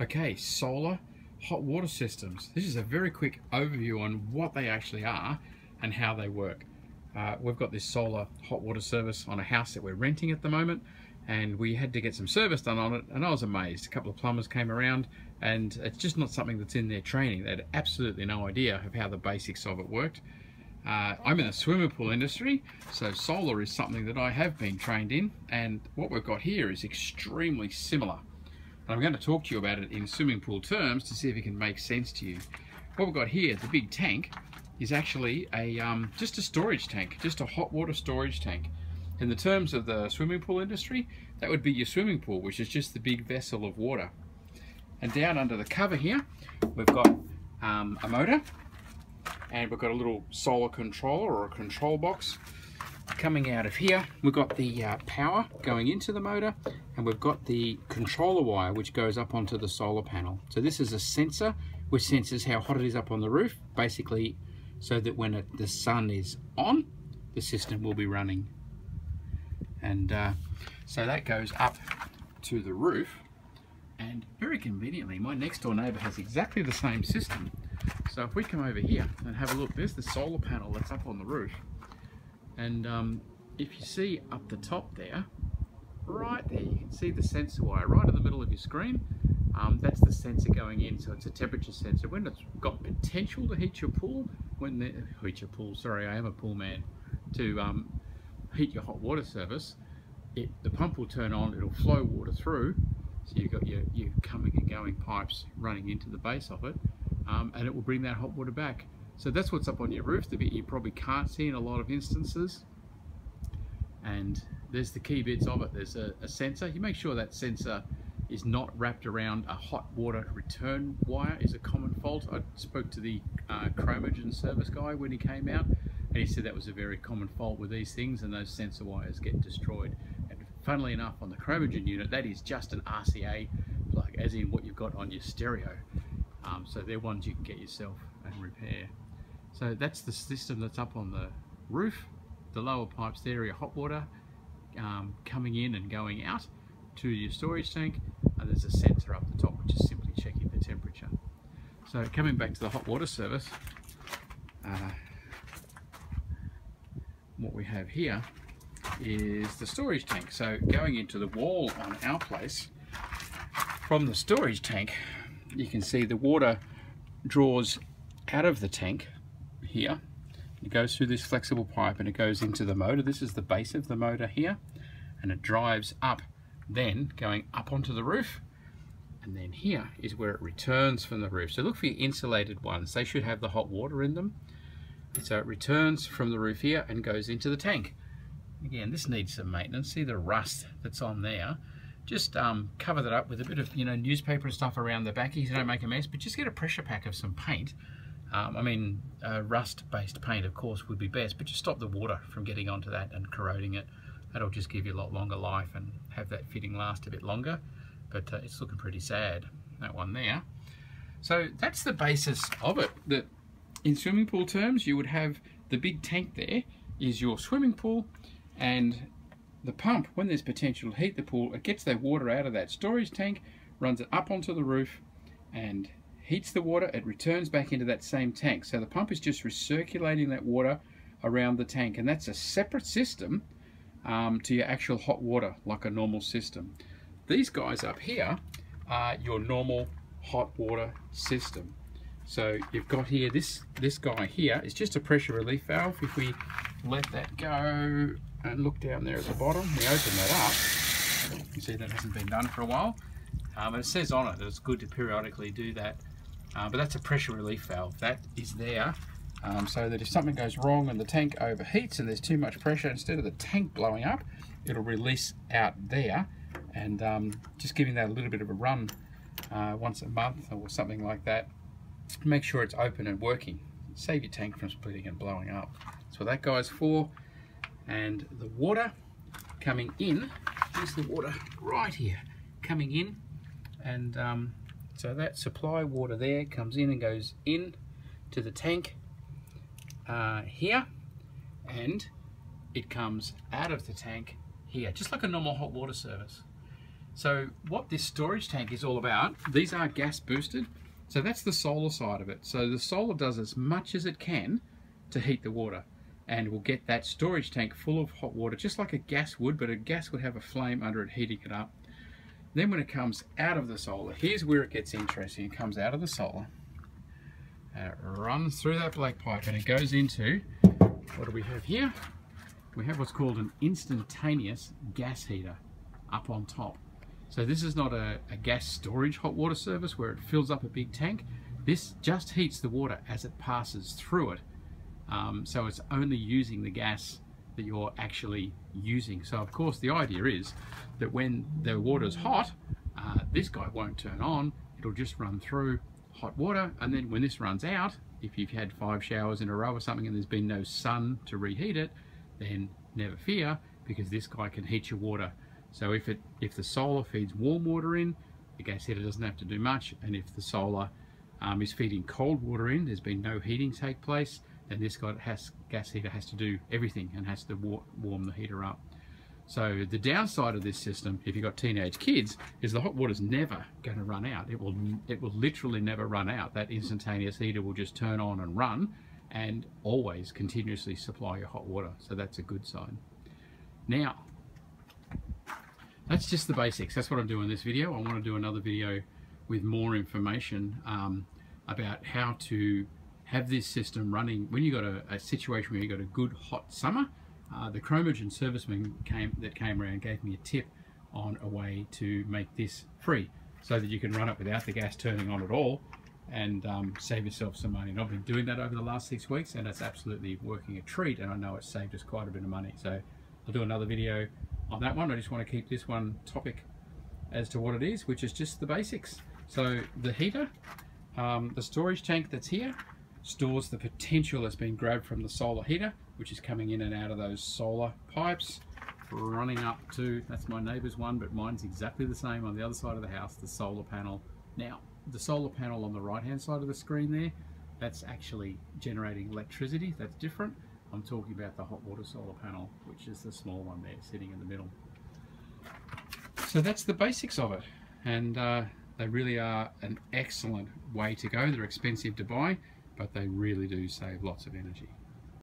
Okay, solar hot water systems. This is a very quick overview on what they actually are and how they work. We've got this solar hot water service on a house that we're renting at the moment, and we had to get some service done on it, and I was amazed. A couple of plumbers came around, and it's just not something that's in their training. They had absolutely no idea of how the basics of it worked. I'm in the swimming pool industry, so solar is something that I have been trained in, and what we've got here is extremely similar. And I'm going to talk to you about it in swimming pool terms to see if it can make sense to you. What we've got here, the big tank, is actually a just a storage tank, just a hot water storage tank. In the terms of the swimming pool industry, that would be your swimming pool, which is just the big vessel of water. And down under the cover here, we've got a motor, and we've got a little solar controller or a control box. Coming out of here, we've got the power going into the motor, and we've got the controller wire which goes up onto the solar panel. So this is a sensor which senses how hot it is up on the roof, basically, so that when the sun is on, the system will be running. And so that goes up to the roof, and very conveniently my next door neighbour has exactly the same system. So if we come over here and have a look, there's the solar panel that's up on the roof, and if you see up the top there, right there, you can see the sensor wire right in the middle of your screen. That's the sensor going in, so it's a temperature sensor. When it's got potential to heat your pool, sorry, I am a pool man, to heat your hot water service, the pump will turn on, it'll flow water through, so you've got your coming and going pipes running into the base of it, and it will bring that hot water back. So that's what's up on your roof, the bit you probably can't see in a lot of instances. And there's the key bits of it. There's a sensor. You make sure that sensor is not wrapped around a hot water return wire, is a common fault. I spoke to the Chromagen service guy when he came out, and he said that was a very common fault with these things, and those sensor wires get destroyed. And funnily enough, on the Chromagen unit, that is just an RCA plug, as in what you've got on your stereo. So they're ones you can get yourself and repair. So that's the system that's up on the roof. The lower pipes there are your hot water coming in and going out to your storage tank, and there's a sensor up the top which is simply checking the temperature. So coming back to the hot water service, what we have here is the storage tank. So going into the wall on our place, from the storage tank you can see the water draws out of the tank here. It goes through this flexible pipe and it goes into the motor. This is the base of the motor here, and it drives up, then going up onto the roof, and then here is where it returns from the roof. So look for your insulated ones, they should have the hot water in them. And so it returns from the roof here and goes into the tank. Again, this needs some maintenance. See the rust that's on there? Just cover that up with a bit of, newspaper and stuff around the back, so don't make a mess, but just get a pressure pack of some paint. Rust-based paint, of course, would be best, but just stop the water from getting onto that and corroding it. That'll just give you a lot longer life and have that fitting last a bit longer, but it's looking pretty sad, that one there. So that's the basis of it. That in swimming pool terms, you would have the big tank there is your swimming pool, and the pump, when there's potential to heat the pool, it gets that water out of that storage tank, runs it up onto the roof and heats the water. It returns back into that same tank. So the pump is just recirculating that water around the tank, and that's a separate system to your actual hot water, like a normal system. These guys up here are your normal hot water system. So you've got here, this guy here is just a pressure relief valve. If we let that go and look down there at the bottom, we open that up, you see that hasn't been done for a while, and it says on it that it's good to periodically do that, but that's a pressure relief valve that is there so that if something goes wrong and the tank overheats and there's too much pressure, instead of the tank blowing up, it'll release out there, and just giving that a little bit of a run once a month or something like that. Make sure it's open and working, save your tank from splitting and blowing up. That's what that guy's for. And the water coming in, there's the water right here coming in, and so that supply water there comes in and goes in to the tank here, and it comes out of the tank here, just like a normal hot water service. So what this storage tank is all about, these are gas boosted, so that's the solar side of it. So the solar does as much as it can to heat the water, and we'll get that storage tank full of hot water, just like a gas would, but a gas would have a flame under it heating it up. Then when it comes out of the solar, here's where it gets interesting. It comes out of the solar, and it runs through that black pipe, and it goes into, what do we have here? We have what's called an instantaneous gas heater up on top. So this is not a gas storage hot water service where it fills up a big tank. This just heats the water as it passes through it. So it's only using the gas that you're actually using. So of course the idea is that when the water's hot, this guy won't turn on, it'll just run through hot water, and then when this runs out, if you've had 5 showers in a row or something and there's been no sun to reheat it, then never fear, because this guy can heat your water. So if the solar feeds warm water in, the gas heater doesn't have to do much, and if the solar is feeding cold water in, there's been no heating take place, then this gas heater has to do everything and has to warm the heater up. So the downside of this system, if you've got teenage kids, is the hot water's never going to run out. It will literally never run out. That instantaneous heater will just turn on and run and always continuously supply your hot water. So that's a good side. Now, that's just the basics. That's what I'm doing in this video. I want to do another video with more information about how to have this system running when you've got a situation where you've got a good hot summer. The Chromagen serviceman that came around gave me a tip on a way to make this free, so that you can run it without the gas turning on at all and save yourself some money. And I've been doing that over the last 6 weeks, and it's absolutely working a treat, and I know it's saved us quite a bit of money. So I'll do another video on that one. I just want to keep this one topic as to what it is, which is just the basics. So the heater, the storage tank that's here, stores the potential that's been grabbed from the solar heater, which is coming in and out of those solar pipes, running up to, that's my neighbour's one, but mine's exactly the same on the other side of the house, the solar panel. Now, the solar panel on the right-hand side of the screen there, that's actually generating electricity, that's different. I'm talking about the hot water solar panel, which is the small one there, sitting in the middle. So that's the basics of it, and they really are an excellent way to go. They're expensive to buy, but they really do save lots of energy.